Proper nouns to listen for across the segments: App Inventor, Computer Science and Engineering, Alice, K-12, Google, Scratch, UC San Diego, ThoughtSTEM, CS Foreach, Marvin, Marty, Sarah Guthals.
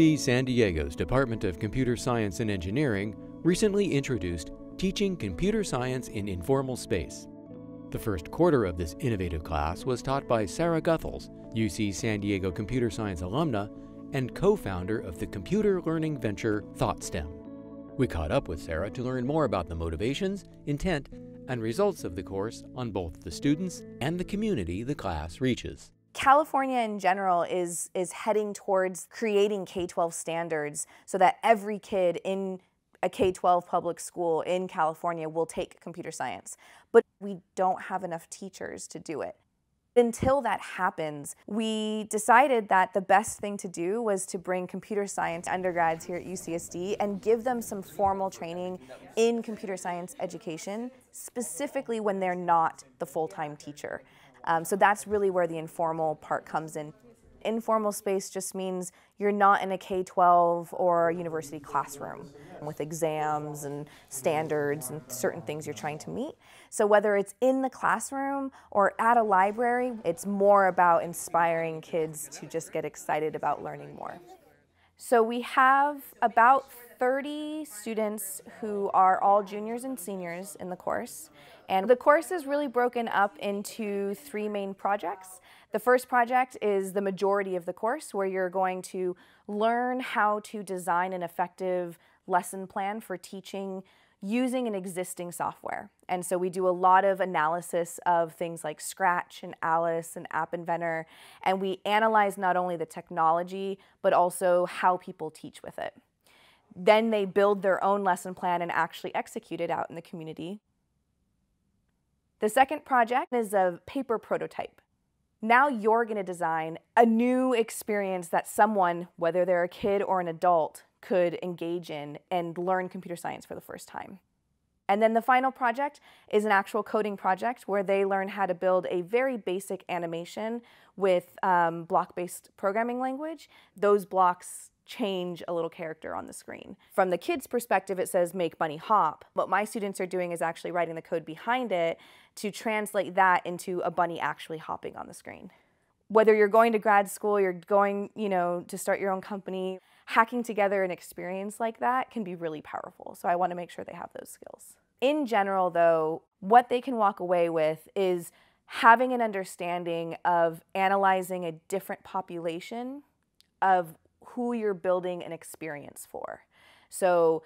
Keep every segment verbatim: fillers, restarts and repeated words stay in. U C San Diego's Department of Computer Science and Engineering recently introduced Teaching Computer Science in Informal Space. The first quarter of this innovative class was taught by Sarah Guthals, U C San Diego computer science alumna and co-founder of the computer learning venture ThoughtSTEM. We caught up with Sarah to learn more about the motivations, intent, and results of the course on both the students and the community the class reaches. California in general is, is heading towards creating K twelve standards so that every kid in a K twelve public school in California will take computer science. But we don't have enough teachers to do it. Until that happens, we decided that the best thing to do was to bring computer science undergrads here at U C S D and give them some formal training in computer science education, specifically when they're not the full-time teacher. Um, so that's really where the informal part comes in. Informal space just means you're not in a K twelve or university classroom with exams and standards and certain things you're trying to meet. So whether it's in the classroom or at a library, it's more about inspiring kids to just get excited about learning more. So we have about thirty students who are all juniors and seniors in the course. And the course is really broken up into three main projects. The first project is the majority of the course, where you're going to learn how to design an effective lesson plan for teaching using an existing software. And so we do a lot of analysis of things like Scratch and Alice and App Inventor, and we analyze not only the technology, but also how people teach with it. Then they build their own lesson plan and actually execute it out in the community. The second project is a paper prototype. Now you're going to design a new experience that someone, whether they're a kid or an adult, could engage in and learn computer science for the first time. And then the final project is an actual coding project where they learn how to build a very basic animation with um, block-based programming language. Those blocks change a little character on the screen. From the kid's perspective, it says make bunny hop. What my students are doing is actually writing the code behind it to translate that into a bunny actually hopping on the screen. Whether you're going to grad school, you're going, you know, to start your own company, hacking together an experience like that can be really powerful. So I want to make sure they have those skills. In general, though, what they can walk away with is having an understanding of analyzing a different population of who you're building an experience for. So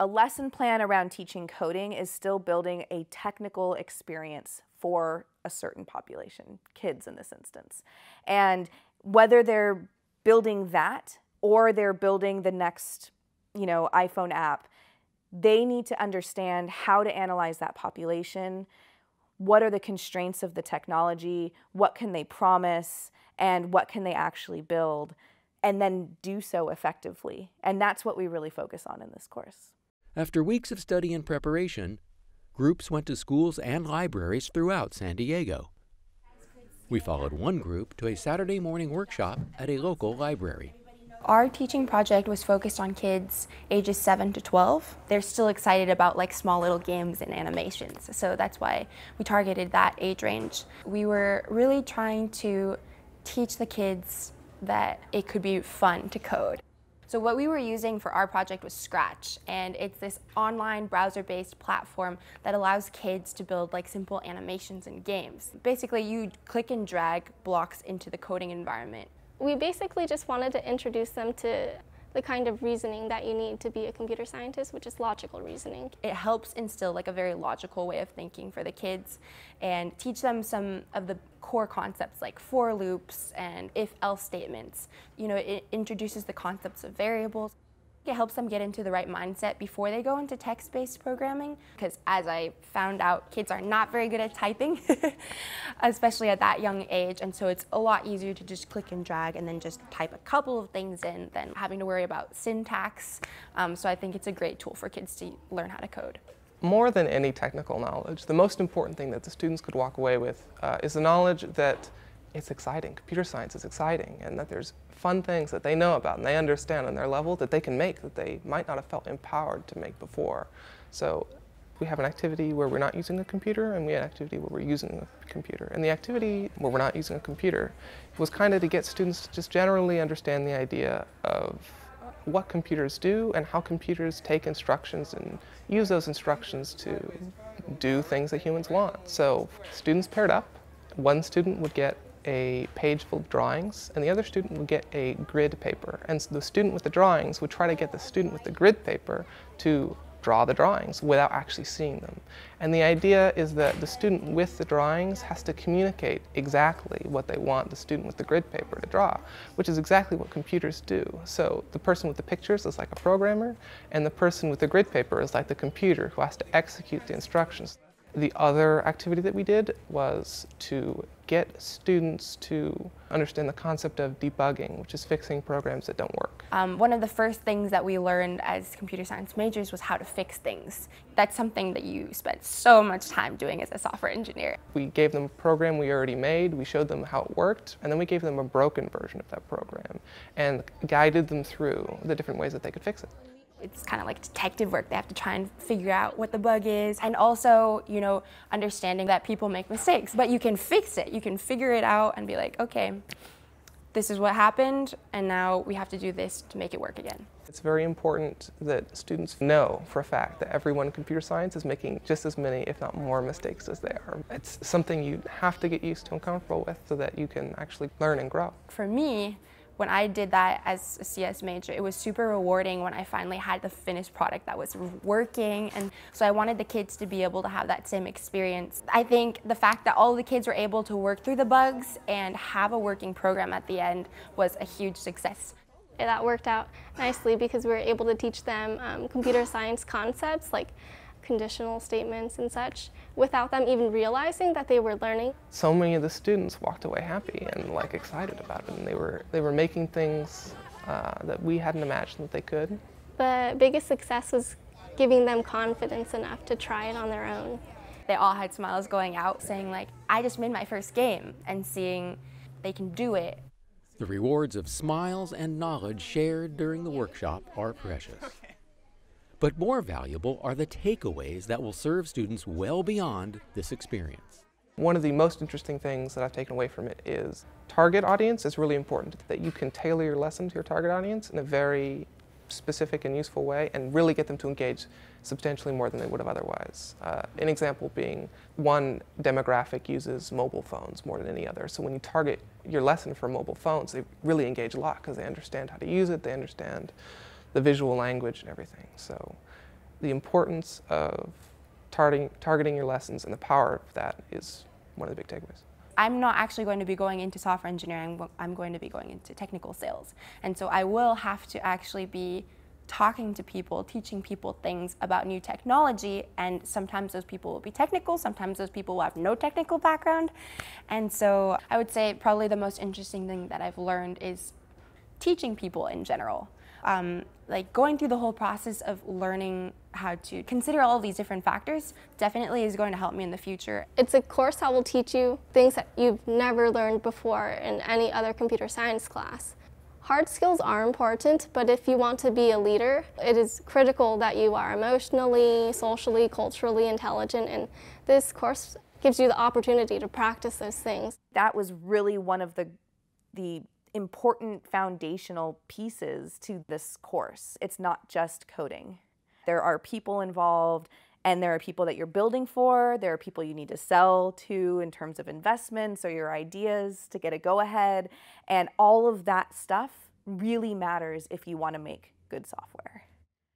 a lesson plan around teaching coding is still building a technical experience for a certain population, kids in this instance. And whether they're building that or they're building the next, you know, iPhone app, they need to understand how to analyze that population, what are the constraints of the technology, what can they promise, and what can they actually build, and then do so effectively. And that's what we really focus on in this course. After weeks of study and preparation, groups went to schools and libraries throughout San Diego. We followed one group to a Saturday morning workshop at a local library. Our teaching project was focused on kids ages seven to twelve. They're still excited about like small little games and animations, so that's why we targeted that age range. We were really trying to teach the kids that it could be fun to code. So what we were using for our project was Scratch, and it's this online browser-based platform that allows kids to build like simple animations and games. Basically, you click and drag blocks into the coding environment. We basically just wanted to introduce them to the kind of reasoning that you need to be a computer scientist, which is logical reasoning. It helps instill like a very logical way of thinking for the kids and teach them some of the core concepts like for loops and if-else statements. You know, it introduces the concepts of variables. It helps them get into the right mindset before they go into text-based programming, because as I found out, kids are not very good at typing, especially at that young age, and so it's a lot easier to just click and drag and then just type a couple of things in than having to worry about syntax. Um, so I think it's a great tool for kids to learn how to code. More than any technical knowledge, the most important thing that the students could walk away with uh, is the knowledge that it's exciting. Computer science is exciting, and that there's fun things that they know about and they understand on their level that they can make that they might not have felt empowered to make before. So We have an activity where we're not using a computer, and we had an activity where we're using a computer. And the activity where we're not using a computer was kind of to get students to just generally understand the idea of what computers do and how computers take instructions and use those instructions to do things that humans want. So students paired up. One student would get a page full of drawings, and the other student would get a grid paper. And so the student with the drawings would try to get the student with the grid paper to draw the drawings without actually seeing them. And the idea is that the student with the drawings has to communicate exactly what they want the student with the grid paper to draw, which is exactly what computers do. So the person with the pictures is like a programmer, and the person with the grid paper is like the computer who has to execute the instructions. The other activity that we did was to get students to understand the concept of debugging, which is fixing programs that don't work. Um, one of the first things that we learned as computer science majors was how to fix things. That's something that you spent so much time doing as a software engineer. We gave them a program we already made, we showed them how it worked, and then we gave them a broken version of that program and guided them through the different ways that they could fix it. It's kind of like detective work. They have to try and figure out what the bug is, and also, you know, understanding that people make mistakes, but you can fix it. You can figure it out and be like, okay, this is what happened, and now we have to do this to make it work again. It's very important that students know for a fact that everyone in computer science is making just as many, if not more, mistakes as they are. It's something you have to get used to and comfortable with so that you can actually learn and grow. For me, when I did that as a C S major, it was super rewarding when I finally had the finished product that was working, and so I wanted the kids to be able to have that same experience. I think the fact that all the kids were able to work through the bugs and have a working program at the end was a huge success. That worked out nicely because we were able to teach them um, computer science concepts like conditional statements and such without them even realizing that they were learning. So many of the students walked away happy and like excited about it, and they were they were making things uh, that we hadn't imagined that they could. The biggest success was giving them confidence enough to try it on their own. They all had smiles going out saying like, I just made my first game, and seeing they can do it. The rewards of smiles and knowledge shared during the workshop are precious. But more valuable are the takeaways that will serve students well beyond this experience. One of the most interesting things that I've taken away from it is target audience is really important, that you can tailor your lesson to your target audience in a very specific and useful way and really get them to engage substantially more than they would have otherwise. Uh, an example being one demographic uses mobile phones more than any other. So when you target your lesson for mobile phones, they really engage a lot because they understand how to use it, they understand the visual language and everything. So the importance of targeting, targeting your lessons and the power of that is one of the big takeaways. I'm not actually going to be going into software engineering, I'm going to be going into technical sales. And so I will have to actually be talking to people, teaching people things about new technology, and sometimes those people will be technical, sometimes those people will have no technical background. And so I would say probably the most interesting thing that I've learned is teaching people in general. Um, like going through the whole process of learning how to consider all these different factors definitely is going to help me in the future. It's a course that will teach you things that you've never learned before in any other computer science class. Hard skills are important, but if you want to be a leader, it is critical that you are emotionally, socially, culturally intelligent, and this course gives you the opportunity to practice those things. That was really one of the, the important foundational pieces to this course. It's not just coding. There are people involved, and there are people that you're building for, there are people you need to sell to in terms of investments or your ideas to get a go-ahead, and all of that stuff really matters if you want to make good software.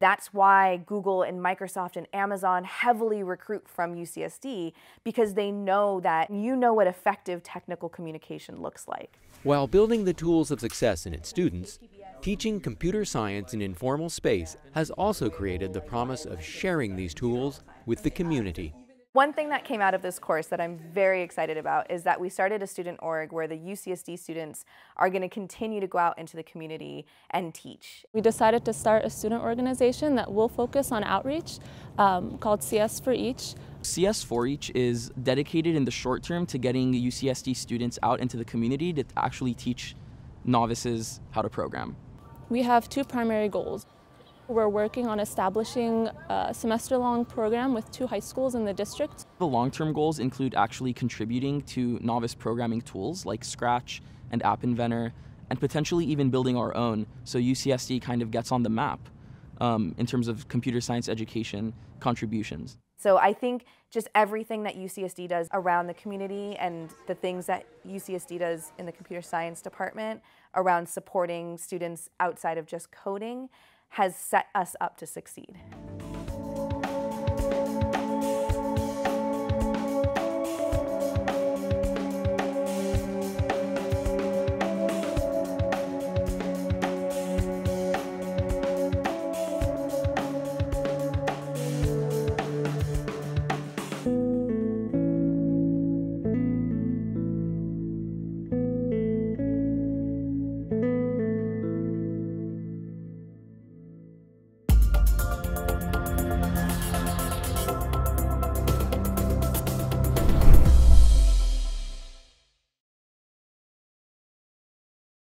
That's why Google and Microsoft and Amazon heavily recruit from U C S D, because they know that you know what effective technical communication looks like. While building the tools of success in its students, teaching computer science in informal space has also created the promise of sharing these tools with the community. One thing that came out of this course that I'm very excited about is that we started a student org where the U C S D students are going to continue to go out into the community and teach. We decided to start a student organization that will focus on outreach um, called C S Foreach. C S Foreach is dedicated in the short term to getting U C S D students out into the community to actually teach novices how to program. We have two primary goals. We're working on establishing a semester-long program with two high schools in the district. The long-term goals include actually contributing to novice programming tools like Scratch and App Inventor, and potentially even building our own, so U C S D kind of gets on the map um, in terms of computer science education contributions. So I think just everything that U C S D does around the community and the things that U C S D does in the computer science department around supporting students outside of just coding has set us up to succeed.